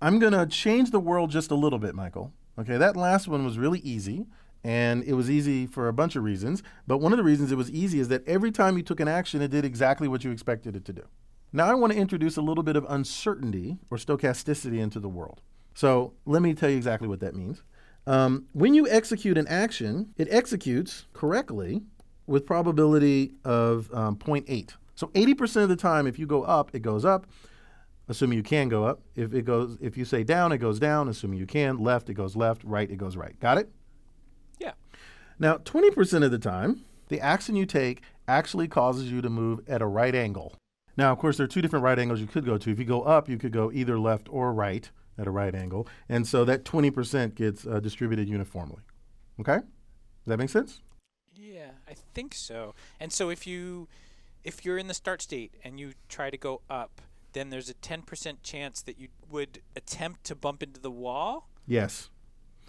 I'm going to change the world just a little bit, Michael. Okay, that last one was really easy, and it was easy for a bunch of reasons, but one of the reasons it was easy is that every time you took an action, it did exactly what you expected it to do. Now I want to introduce a little bit of uncertainty or stochasticity into the world. So let me tell you exactly what that means. When you execute an action, it executes correctly with probability of 0.8. So 80% of the time, if you go up, it goes up, assuming you can go up. If you say down, it goes down, assuming you can. Left, it goes left. Right, it goes right. Got it? Yeah. Now, 20% of the time, the action you take actually causes you to move at a right angle. Now, of course, there are two different right angles you could go to. If you go up, you could go either left or right at a right angle. And so that 20% gets distributed uniformly. Okay? Does that make sense? Yeah, I think so. And so if you're in the start state and you try to go up, then there's a 10% chance that you would attempt to bump into the wall? Yes.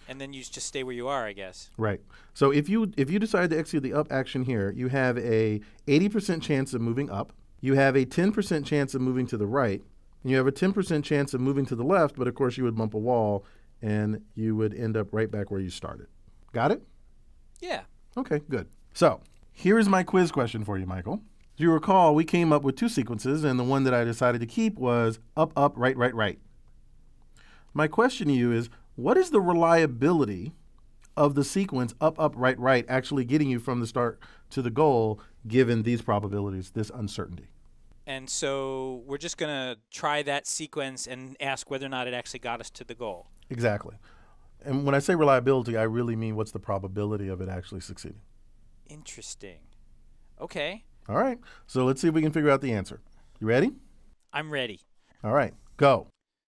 And then you just stay where you are, I guess. Right. So if you decide to execute the up action here, you have a 80% chance of moving up. You have a 10% chance of moving to the right. And you have a 10% chance of moving to the left, but of course you would bump a wall and you would end up right back where you started. Got it? Yeah. Okay, good. So here is my quiz question for you, Michael. As you recall, we came up with two sequences, and the one that I decided to keep was up, up, right, right, right. My question to you is, what is the reliability of the sequence up, up, right, right actually getting you from the start to the goal given these probabilities, this uncertainty? And so we're just going to try that sequence and ask whether or not it actually got us to the goal. Exactly. And when I say reliability, I really mean what's the probability of it actually succeeding. Interesting. Okay. All right. So let's see if we can figure out the answer. You ready? I'm ready. All right. Go.